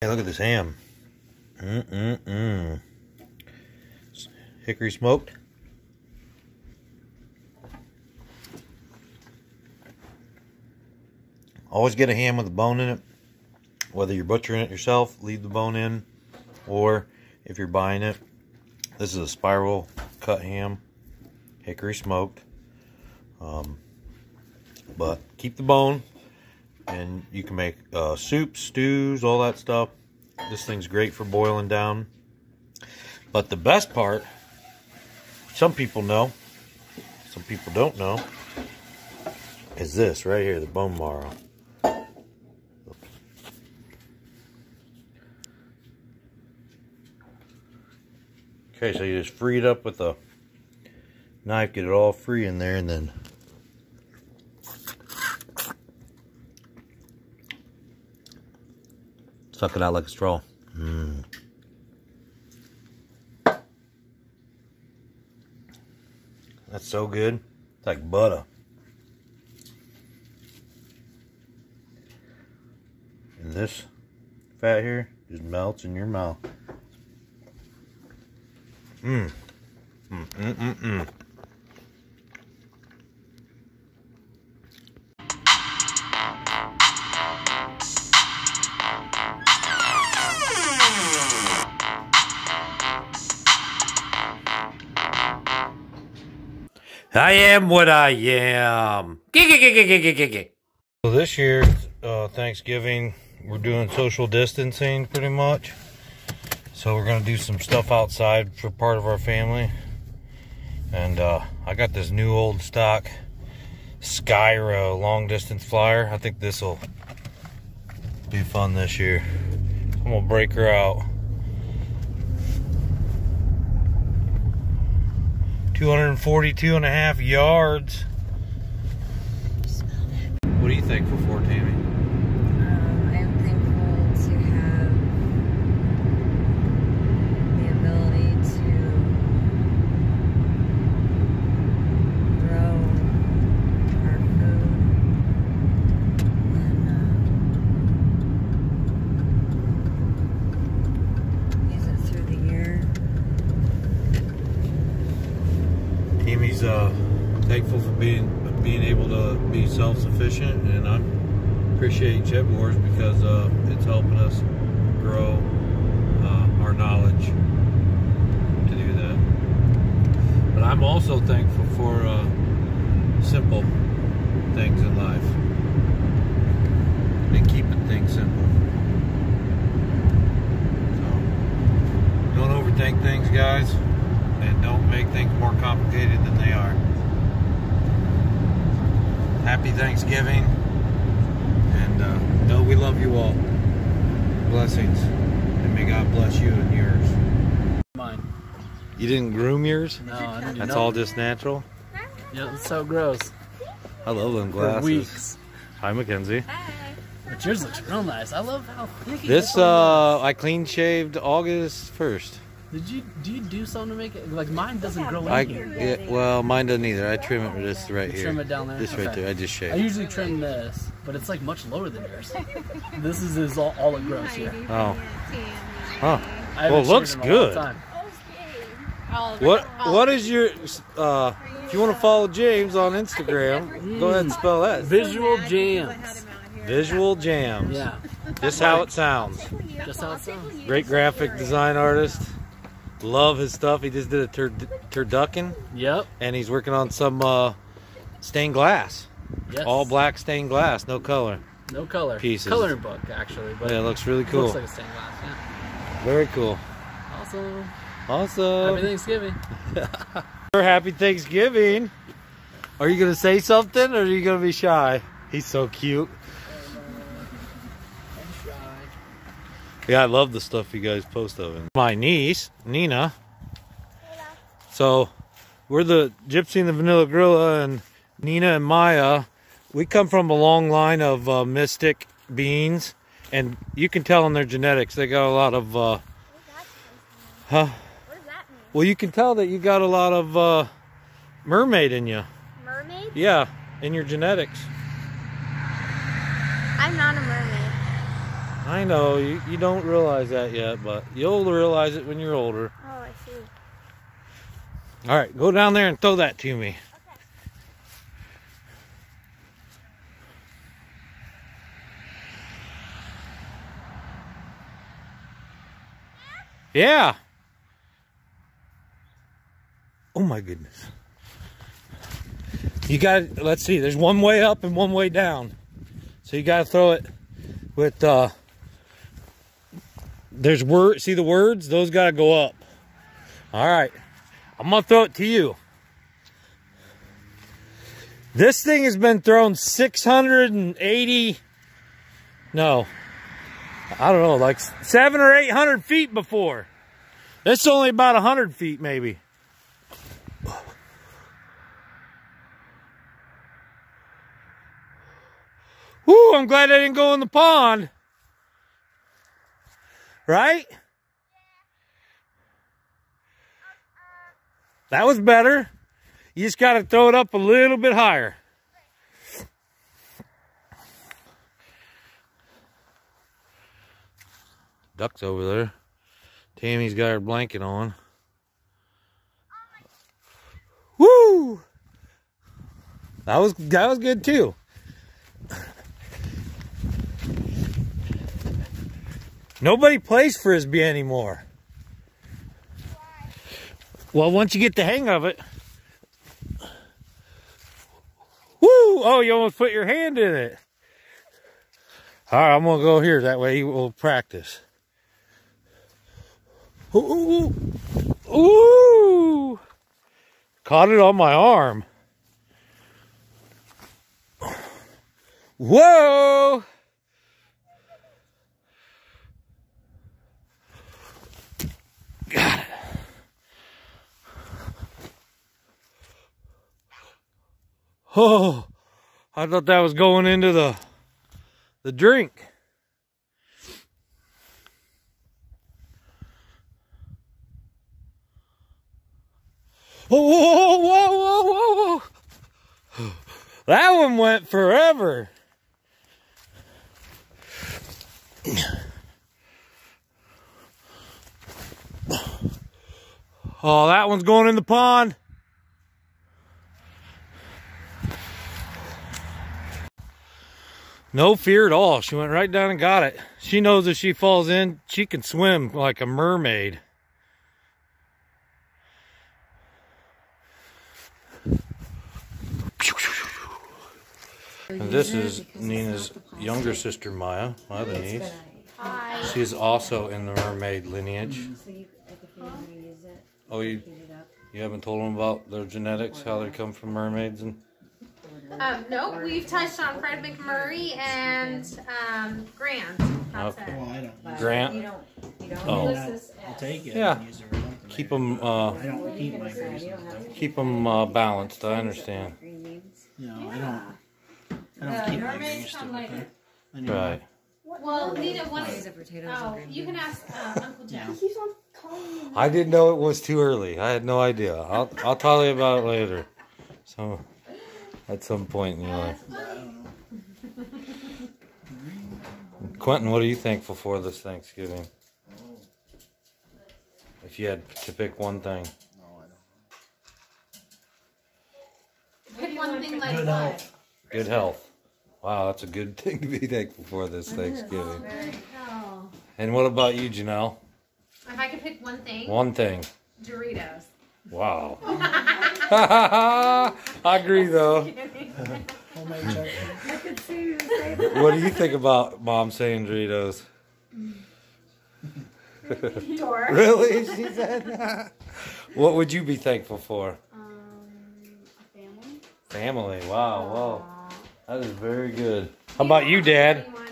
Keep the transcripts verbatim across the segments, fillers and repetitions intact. Hey, look at this ham. Mm-mm-mm. Hickory smoked. Always get a ham with a bone in it. Whether you're butchering it yourself, leave the bone in, or if you're buying it. This is a spiral cut ham, hickory smoked. Um, but keep the bone, and you can make uh, soups, stews, all that stuff. This thing's great for boiling down. But the best part, some people know, some people don't know, is this right here, the bone marrow. Okay, so you just free it up with a knife, get it all free in there, and then suck it out like a straw. Mm. That's so good. It's like butter. And this fat here just melts in your mouth. Mmm. Mm, mm, mm, mm. I am what I am. So this year, uh, Thanksgiving, we're doing social distancing pretty much. So we're gonna do some stuff outside for part of our family. And uh, I got this new old stock Skyro long distance flyer. I think this will be fun this year. I'm gonna break her out. two hundred forty-two and a half yards. What are you thankful for, Tammy? Uh, thankful for being being able to be self-sufficient, and I appreciate Chip Wars because uh, it's helping us grow uh, our knowledge to do that. But I'm also thankful for uh, simple things in life and keeping things simple. So don't overthink things, guys. And don't make things more complicated than they are. Happy Thanksgiving. And uh, know we love you all. Blessings. And may God bless you and yours. Mine. You didn't groom yours? No, I didn't. That's all just natural? Yeah, it's so gross. I love them glasses. For weeks. Hi, Mackenzie. Hi. But yours looks real nice. I love how thick it is. This, uh, I clean shaved August first. Did you do you do something to make it like mine doesn't grow in I, here? It, well, mine doesn't either. I trim it just right you here. Trim it down there. This okay. right there. I just shave. I usually trim this, but it's like much lower than yours. This is, is all, all it grows here. Oh, huh? Well, looks good. What what is your? Uh, if you want to follow James on Instagram, go ahead and spell that. Visual Jams. Visual Jams. Yeah. Just how it sounds. Just how it sounds. Great graphic design artist. Love his stuff. He just did a tur turducken. Yep. And he's working on some uh, stained glass. Yes. All black stained glass, no color. No color. Pieces. Coloring book, actually. But yeah, it looks really cool. It looks like a stained glass, yeah. Very cool. Awesome. Awesome. Happy Thanksgiving. Happy Thanksgiving. Are you going to say something or are you going to be shy? He's so cute. I'm shy. Yeah, I love the stuff you guys post of him. My niece, Nina. Hello. So, we're the Gypsy and the Vanilla Gorilla, and Nina and Maya. We come from a long line of uh, mystic beings, and you can tell in their genetics. They got a lot of... Uh, what does that mean? Huh? What does that mean? Well, you can tell that you got a lot of uh, mermaid in you. Mermaid? Yeah, in your genetics. I'm not a mermaid. I know, you, you don't realize that yet, but you'll realize it when you're older. Oh, I see. All right, go down there and throw that to me. Okay. Yeah. Oh my goodness. You got, let's see, there's one way up and one way down. So you got to throw it with, uh, there's word, see the words? Those got to go up. All right. I'm going to throw it to you. This thing has been thrown six hundred eighty, no, I don't know, like seven or eight hundred feet before. It's only about a hundred feet maybe. Woo, I'm glad I didn't go in the pond. Right? Yeah. That was better. You just got to throw it up a little bit higher. Duck's over there. Tammy's got her blanket on. Woo! That was, that was good too. Nobody plays Frisbee anymore. Why? Well, once you get the hang of it. Woo! Oh, you almost put your hand in it. All right, I'm going to go here. That way we'll practice. Ooh! Ooh! Caught it on my arm. Whoa! Got it. Oh, I thought that was going into the the drink. Whoa, whoa, whoa, whoa, whoa, whoa. That one went forever. Oh, that one's going in the pond. No fear at all. She went right down and got it. She knows if she falls in, she can swim like a mermaid. And this is Nina's younger sister, Maya, my other niece. She is also in the mermaid lineage. Oh, you, you haven't told them about their genetics, how they come from mermaids? And um, no, we've touched on Fred McMurray and um, Grant. Okay. Well, I don't Grant? You don't, you don't oh. I'll take it. Yeah. Keep them, uh, I don't eat my keep them uh, balanced, I understand. No, I don't. I don't uh, keep mermaids come like it. Anyway. Right. Well, Nina, what is it? Oh, you can ask uh, Uncle Jack. He's on calling. I didn't know it was too early. I had no idea. I'll I'll tell you about it later. So, at some point in your life. Quentin, what are you thankful for this Thanksgiving? If you had to pick one thing. No, I don't. Pick one thing like what? Good health. Wow, that's a good thing to be thankful for this Thanksgiving. Oh, and what about you, Janelle? If I could pick one thing. One thing. Doritos. Wow. I agree, though. What do you think about Mom saying Doritos? Really? She said. What would you be thankful for? Um, family. Family. Wow. Whoa. That is very good. How about you, Dad? What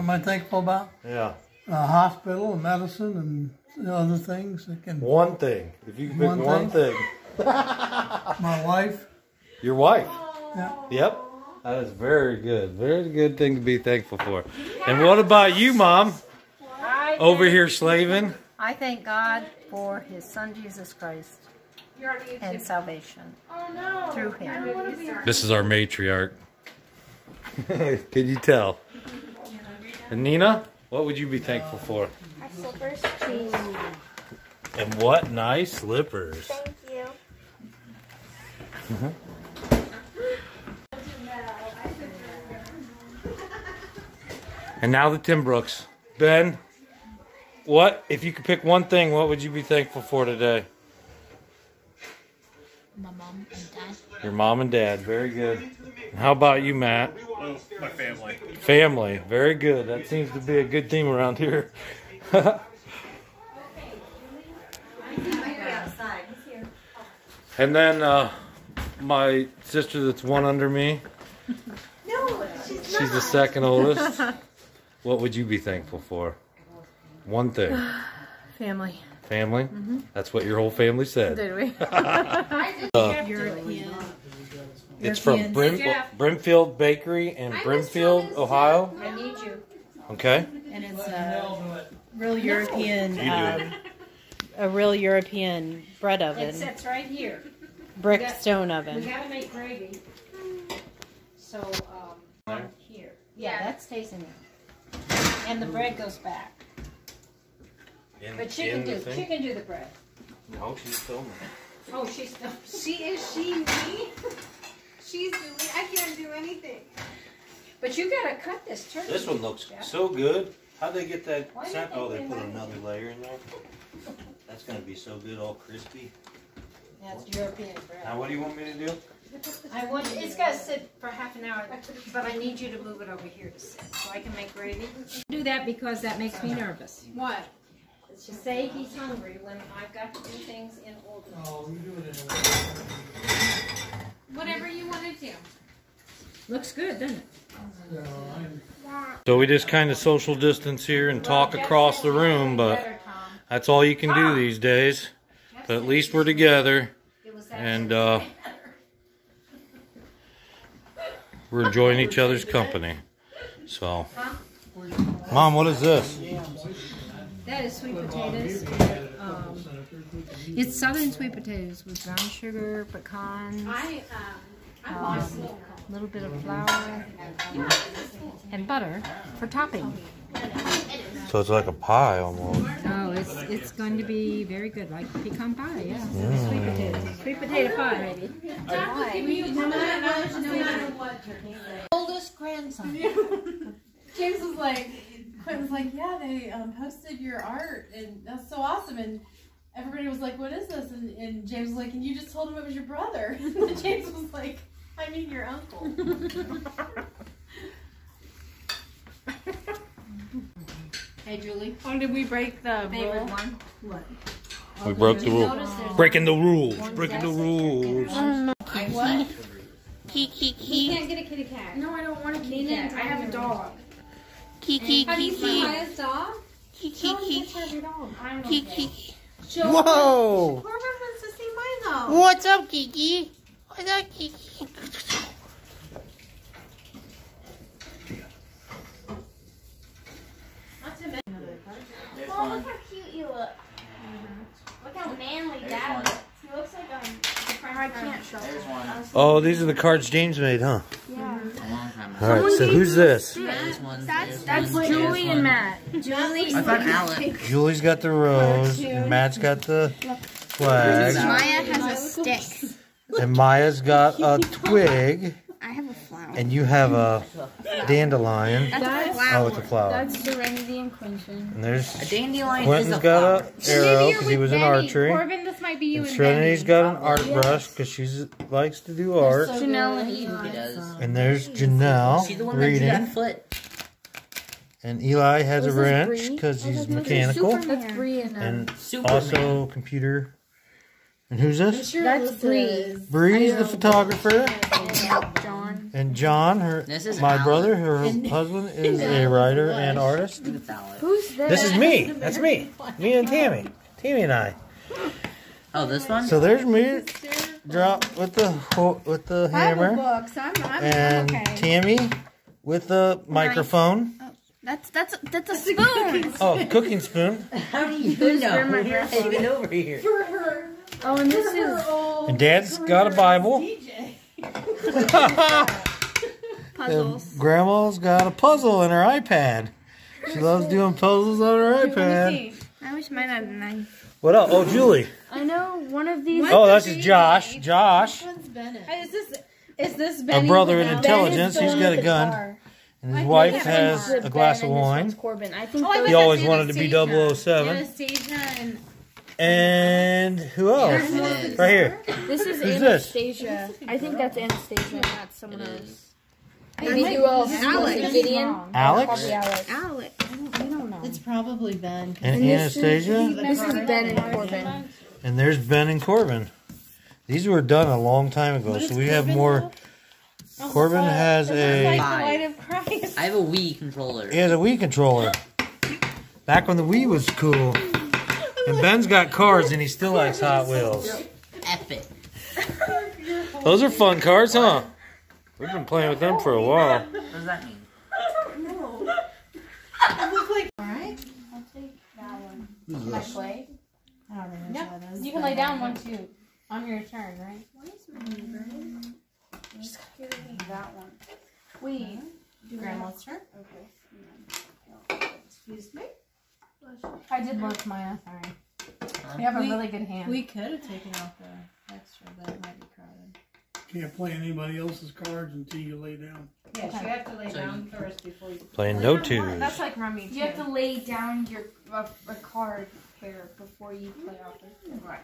am I thankful about? Yeah. A hospital, and medicine, and other things that can. One thing. If you can pick one, one thing. thing. My wife. Your wife. Yeah. Yep. That is very good. Very good thing to be thankful for. And what about you, Mom? Over here slaving. I thank God for His Son Jesus Christ. And salvation oh, no. through Him. This is our matriarch. Can you tell? And Nina, what would you be thankful for? My slippers, please. And what nice slippers. Thank you. Mm-hmm. And now the Tim Brooks. Ben, what, if you could pick one thing, what would you be thankful for today? My mom and dad. Your mom and dad, very good. And how about you, Matt? Oh, my family. Family, very good. That seems to be a good theme around here. And then uh, my sister that's one under me. No, she's not. She's the second oldest. What would you be thankful for? One thing. Family. Family? Mm-hmm. That's what your whole family said. Did we? uh, European. It's from Brim Brimfield Bakery in Brimfield, Ohio. I need you. Okay. And it's a real European, um, a real European bread oven. It sits right here. Brick got, stone oven. We gotta make gravy. So um, here. Yeah, that stays in there. And the bread goes back. In, but she can do she can do the bread. No, she's filming. Oh, she's still, she is she me? She's doing, I can't do anything. But you gotta cut this turkey. This one looks yeah. so good. How'd they get that? Sap? Oh, they, they put another it? layer in there. That's gonna be so good, all crispy. That's what? European bread. Now, what do you want me to do? I want it's gotta sit for half an hour, but I need you to move it over here to sit so I can make gravy. Do that because that makes me nervous. What? To say he's hungry when I've got to do things in order. Oh, we do it in order. Whatever you want to do. Looks good, doesn't it? So we just kind of social distance here and talk well, across the room, but better, that's all you can do these days. But at least we're together, and uh, we're enjoying each other's company. So, Mom, what is this? That is sweet potatoes. Um, it's southern sweet potatoes with brown sugar, pecans, I, um, um, a little bit of flour, and butter for topping. So it's like a pie almost. Oh, it's it's going to be very good, like pecan pie, yeah. Mm. Sweet potatoes. Sweet potato pie, maybe. Oldest grandson. James was like... Quentin's like, yeah, they um, posted your art, and that's so awesome. And everybody was like, what is this? And, and James was like, and you just told him it was your brother. And James was like, I mean your uncle. Hey, Julie. Oh, did we break the favorite rule? one? What? Oh, we broke the rule. Breaking the rules. Breaking the rules. Um, what? Key, key, key. You can't get a kitty cat. No, I don't want a kitty cat. I have a dog. Kiki, Kiki. Kiki, Kiki. Kiki. Whoa! What's up, Kiki? What's up, Kiki? Oh, look how cute you look. Look how manly Dad looks. He looks like um, the primary. I can't show him. Oh, these are the cards James made, huh? Yeah. Alright, so who's this? That's, that's, that's Julie and Matt. Julie. I thought Alec. Julie's got the rose, and Matt's got the flag. Maya has a stick. And Maya's got a twig. I have a flower. And you have a dandelion. That's a flower. Oh, it's a flower. That's Serenity and Quentin. And there's a dandelion. Quentin's got an arrow because he was in archery. Corbin, this might be you and Benny. Serenity's got an art brush because she likes to do art. Janelle and Eden does. And there's Janelle reading. And Eli has a wrench because he's mechanical. And also computer. And who's this? That's Bree. Bree's the photographer. John. And John, her, this is my Alan. brother, her and husband, is a writer and artist. Who's this? This is me. That's me. Me and Tammy. Tammy and I. Oh, this one. So there's me, drop with the with the hammer, I'm, I'm, and okay. Tammy with the microphone. Nice. Oh, that's that's that's a spoon. Oh, cooking spoon. How do you know? You're hanging over here. For her. Oh, and this is. And Dad's got a Bible. Puzzles. And Grandma's got a puzzle in her iPad. She loves doing puzzles on her iPad. I wish mine had a nine. What else? Oh, Julie. I know one of these. What oh, that's just Josh. Like? Josh. Which one's Bennett? Hey, is this is this Benny? A brother in intelligence. He's got a gun. Car. And his I wife has a glass ben of wine. Corbin. I think oh, he always wanted to be double oh seven. Anastasia and... And who else? Anastasia. Right here. This is Who's Anastasia. This? I think that's Anastasia, not someone else. Maybe who else? Alex. Gideon. Alex? Alex. Alex. I don't, I don't know. It's probably Ben. And, and Anastasia? This is Ben and Corbin. And there's Ben and Corbin. These were done a long time ago, so we Corbin have more... Though? Corbin oh, has a... Like I have a Wii controller. He has a Wii controller. Back when the Wii was cool. And Ben's got cars and he still likes Hot Wheels. Epic. Those are fun cars, huh? We've been playing with them for a while. What does that mean? I don't know. I look like... Alright. I'll take that one. Can I play? I don't remember no, that is. You can lay down one, too. On your turn, right? Why is my favorite? Just gotta get that one. Wait, do Grandma's turn? Okay. Excuse me? I did both Maya, sorry. Um, we have a we, really good hand. We could have taken off the extra, but it might be crowded. Can't play anybody else's cards until you lay down. Yes, okay. You have to lay so down first before you... Playing no twos. That's like rummy, too. You have to lay down your uh, a card pair before you play off it. Right.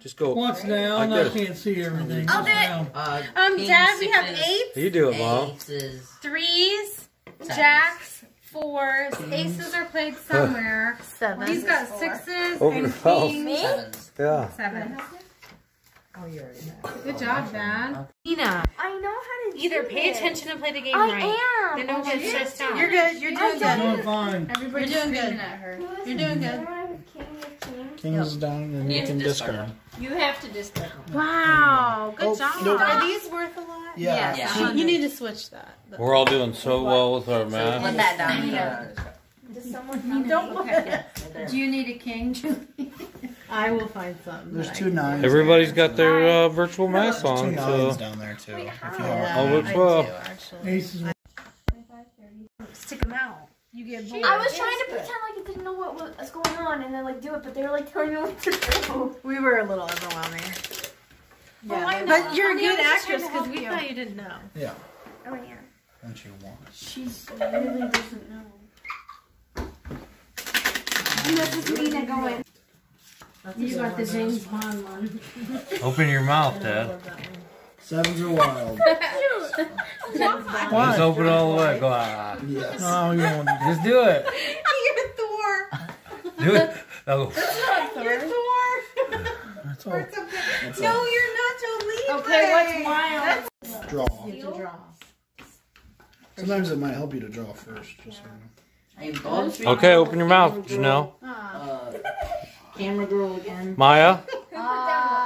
Just go. Once now, like I can't see everything. I'll do it. Uh, um, Dad, we have eights. You do it, Mom. Threes, jacks, fours. Aces are played somewhere. Sevens. He's got sixes Over and kings. Sevens. Yeah. Seven. Oh, you're right. Good job, Dad. Nina. I know how to do Either pay it. attention and play the game I right. I am. Then don't get stressed out. You're good. You're doing good. Doing fine. Everybody's doing good. At her. You're doing good. King's yep. down and you, you can discard. discard. You have to discard. Wow, good oh, job. No. Are these worth a lot? Yeah. yeah. yeah. You need to switch that. That's We're all doing so well with our math. Put that down. Yeah. Does someone Don't want okay. Do you need a king? I will find something. There's two nines. Everybody's got their uh, virtual no, math on. Two nines so. down there too. Wait, if you oh, which well. Stick them out. You get I was trying to pretend like I didn't know what was going on and then like do it, but they were like telling me what to do. We were a little overwhelming. Yeah, well, but you're a good actress because we you. thought you didn't know. Yeah. Oh yeah. And she wants. She really doesn't know. You have to see that going. You got the James Bond one. Open your mouth, Dad. Sevens are wild. Just open it all the way. Go out. Yes. Oh, you want to just do it. You're Thor. Do it. No. That's not Thor. You're Thor. That's all. That's okay. That's no, all. You're not Jolene. Okay, what's wild? That's draw. You have to draw. Sometimes it might help you to draw first. Just yeah. so you know. Okay, open your mouth, Janelle. Uh, camera girl again. Maya. Uh,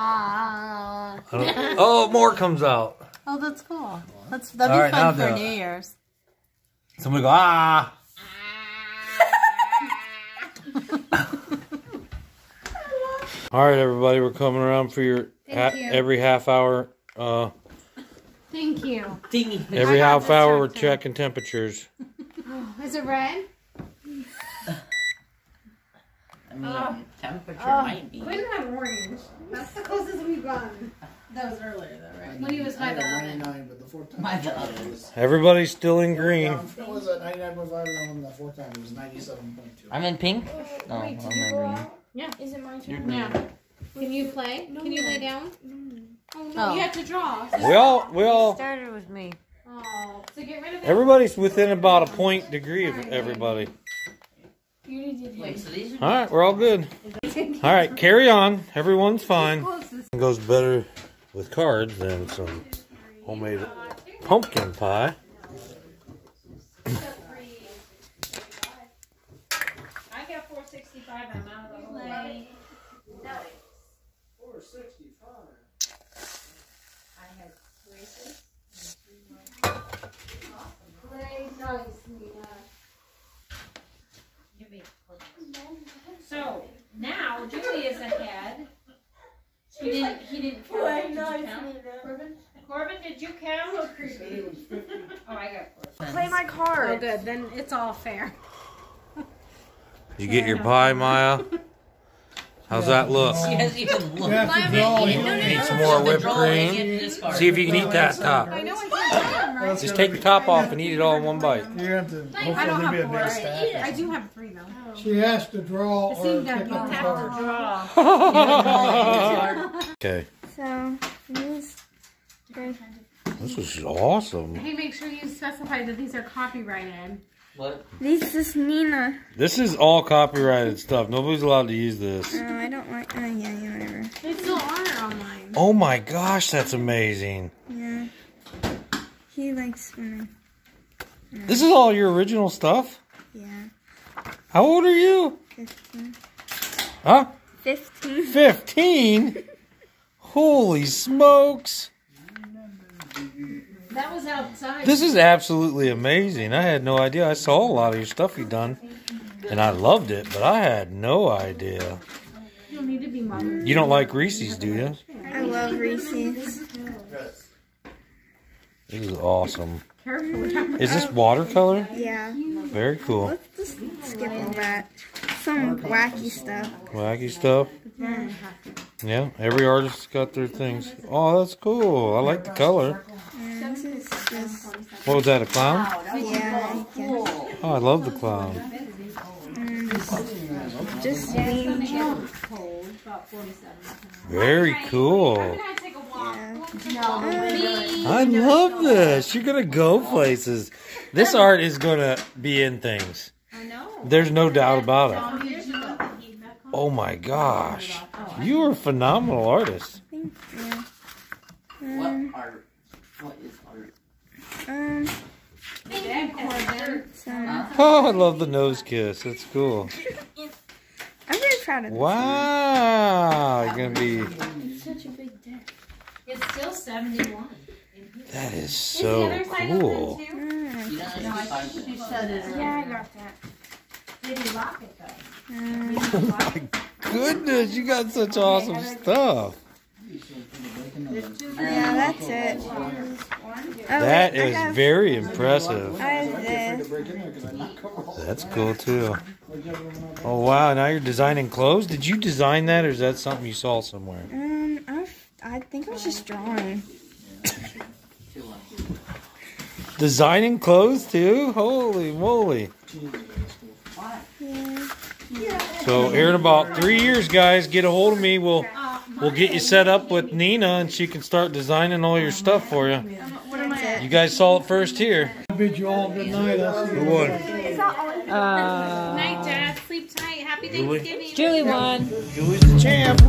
Uh, oh, more comes out. Oh, that's cool. That's that'd be right, fun for New Year's. Somebody go ah. All right, everybody, we're coming around for your ha you. every half hour. Uh, Thank you. Every half hour, we're checking temperatures. Oh, is it red? I mean, oh. temperature oh. might be. We didn't have orange. That's the closest we've gotten. That was earlier, though, right? When he was high, the ninety-nine, but the fourth time. My was, Everybody's still in green. What was that? ninety-nine point five, and the fourth time it was ninety-seven point two. I'm in pink? No, Wait, I'm in green. Yeah. Is it my turn? Yeah. Can you play? No, Can you no. lay down? No. Oh, no. Oh. You have to draw. So we all, we all. started with me. Oh. So get rid of that. Everybody's within about a point degree of everybody. Alright, we're all good. Alright, carry on. Everyone's fine. It goes better with cards than some homemade pumpkin pie. I got four sixty-five. I'm out of the way. four sixty-five. I had braces and three more. Play nice, Nina. So now Julie is ahead. He didn't. He didn't count. Did you count? Corbin, Corbin, did you count? So creepy. Oh, I got four. Play my card. Oh, good. Then it's all fair. You get your pie, Maya? How's that look? She hasn't even looked. Need some more whipped cream. See if you can eat that top. I know I Just take the top off and eat it all in one bite. You have to. I don't have four. I do have three though. She has to draw or pick up a card. Okay. So these. This is awesome. Hey, make sure you specify that these are copyrighted. What? This is Nina. This is all copyrighted stuff. Nobody's allowed to use this. No, I don't like. Oh, yeah, yeah, whatever. They still are online. Oh my gosh, that's amazing. Yeah. He likes swimming. No. This is all your original stuff? Yeah. How old are you? Fifteen. Huh? Fifteen. Fifteen? Holy smokes. That was outside. This is absolutely amazing. I had no idea. I saw a lot of your stuff you've done, and I loved it, but I had no idea. You don't need to be mom. You don't like Reese's, do you? I love Reese's. This is awesome. Is this watercolor? Yeah. Very cool. Let's just skip all that. Some wacky stuff. Wacky stuff? Yeah. Yeah, every artist's got their things. Oh, that's cool. I like the color. What was that, a clown? Yeah, I guess. Oh, I love the clown. Mm. Just very cool. Yeah. I love this. You're going to go places. This art is going to be in things. There's no doubt about it. Oh my gosh. You are a phenomenal artist. Thank you. What art? What is art? Um, oh, I love the nose kiss. That's cool. I'm very proud of this. Wow. You're going to be... It's such a big dick. It's still seventy-one. That is so cool. She said it. Yeah, I got that. Did you lock it, though? Um, oh, my goodness. You got such awesome okay, stuff. Yeah, that's it. That oh, wait, is very impressive. I did. That's cool, too. Oh, wow. Now you're designing clothes? Did you design that, or is that something you saw somewhere? Um, I've, I think I was just drawing. Designing clothes, too? Holy moly. So here in about three years, guys, get a hold of me. We'll we'll get you set up with Nina, and she can start designing all your stuff for you. You guys saw it first here. I bid you all good night. Who won? Uh, night, Dad. Sleep tight. Happy Thanksgiving. Julie won. Julie's the champ.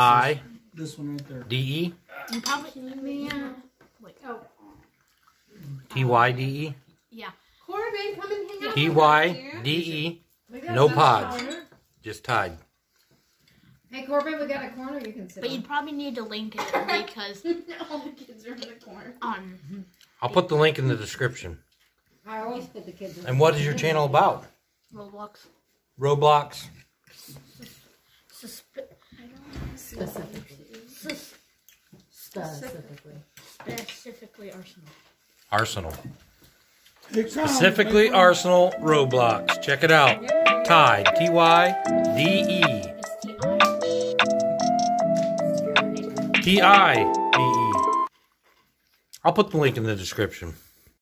I this one right there. D E. You probably, yeah. Wait, oh. T Y D E. Yeah. Corbin, come and hang out. T Y D E. No pods. Just tied. Hey Corbin, we got a corner you can sit. But on. You probably need to link it because all the kids are in the corner. Um. I'll put the link in the description. I always put the kids. In and what is your channel about? Roblox. Roblox. Susp Specifically. Specifically. Specifically Arsenal. Arsenal. Specifically Arsenal Roblox. Check it out. Tide. T Y D E. T I D E. I'll put the link in the description.